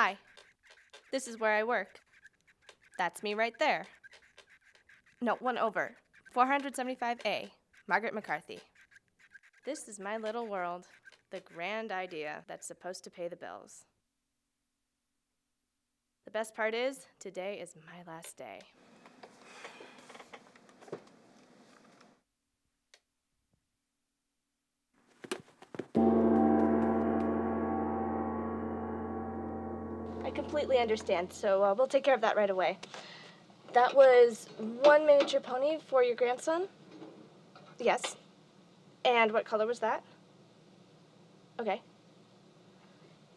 Hi, this is where I work. That's me right there. No, one over. 475A, Margaret McCarthy. This is my little world, the grand idea that's supposed to pay the bills. The best part is, today is my last day. I completely understand, so we'll take care of that right away. That was one miniature pony for your grandson? Yes. And what color was that? Okay.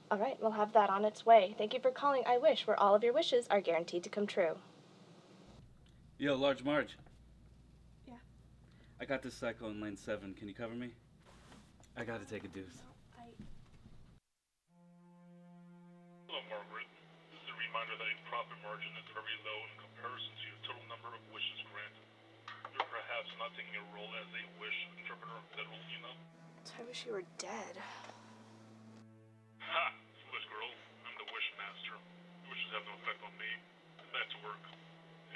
All right, we'll have that on its way. Thank you for calling iWish, where all of your wishes are guaranteed to come true. Yo, Large Marge. Yeah? I got this cycle in lane 7. Can you cover me? I gotta take a deuce. Hello, Margaret. This is a reminder that a profit margin is very low in comparison to your total number of wishes granted. You're perhaps not taking a role as a wish interpreter of that role, you know? I wish you were dead. Ha! You wish girl. I'm the wish master. Your wishes have no effect on me. Get back to work.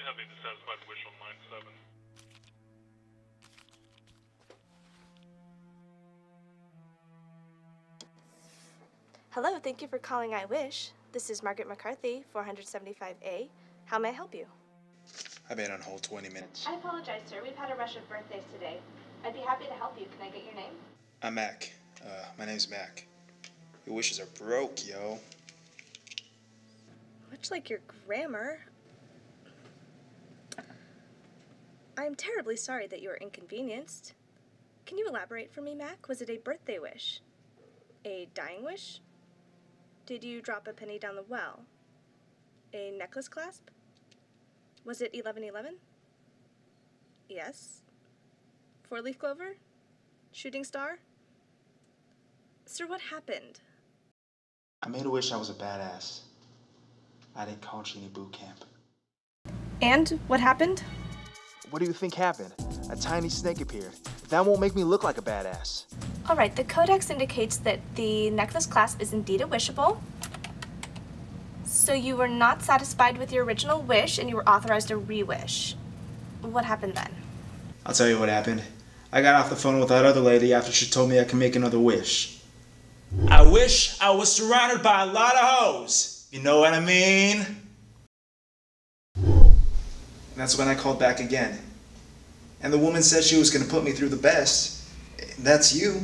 You have a dissatisfied wish on line 7. Hello, thank you for calling iWish. This is Margaret McCarthy, 475A. How may I help you? I've been on hold 20 minutes. I apologize, sir. We've had a rush of birthdays today. I'd be happy to help you. Can I get your name? I'm Mac. My name's Mac. Your wishes are broke, yo. Much like your grammar. I'm terribly sorry that you were inconvenienced. Can you elaborate for me, Mac? Was it a birthday wish? A dying wish? Did you drop a penny down the well? A necklace clasp? Was it 1111? Yes. Four-leaf clover? Shooting star? Sir, what happened? I made a wish I was a badass. I didn't coach any boot camp. And what happened? What do you think happened? A tiny snake appeared. That won't make me look like a badass. All right, the codex indicates that the necklace clasp is indeed a wishable. So you were not satisfied with your original wish and you were authorized a re-wish. What happened then? I'll tell you what happened. I got off the phone with that other lady after she told me I could make another wish. I wish I was surrounded by a lot of hoes. You know what I mean? And that's when I called back again. And the woman said she was going to put me through the best. That's you.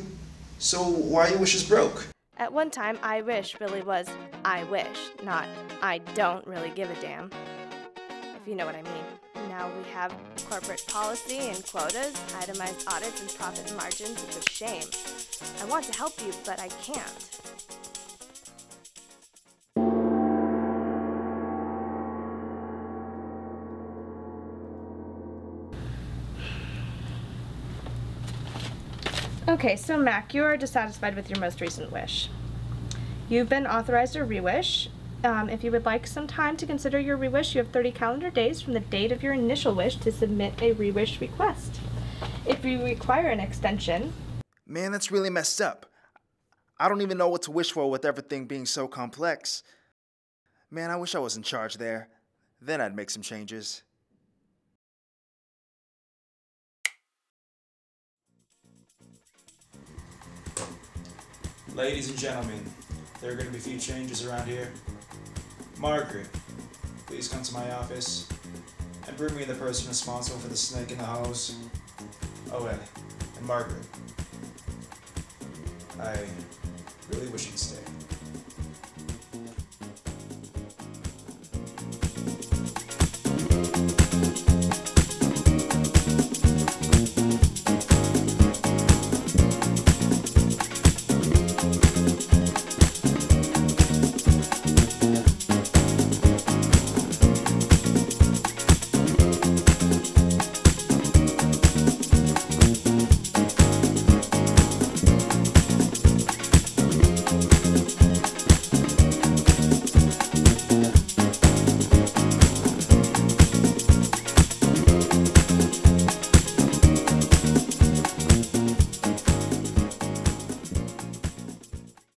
So why are your wishes broke? At one time, iWish really was I wish, not I don't really give a damn, if you know what I mean. Now we have corporate policy and quotas, itemized audits and profit margins. It's a shame. I want to help you, but I can't. Okay, so Mac, you are dissatisfied with your most recent wish. You've been authorized a re-wish. If you would like some time to consider your re-wish, you have 30 calendar days from the date of your initial wish to submit a re-wish request. If you require an extension... Man, that's really messed up. I don't even know what to wish for with everything being so complex. Man, I wish I was in charge there. Then I'd make some changes. Ladies and gentlemen, there are going to be a few changes around here. Margaret, please come to my office and bring me the person responsible for the snake in the house. Oh, and Margaret, I really wish you'd stay.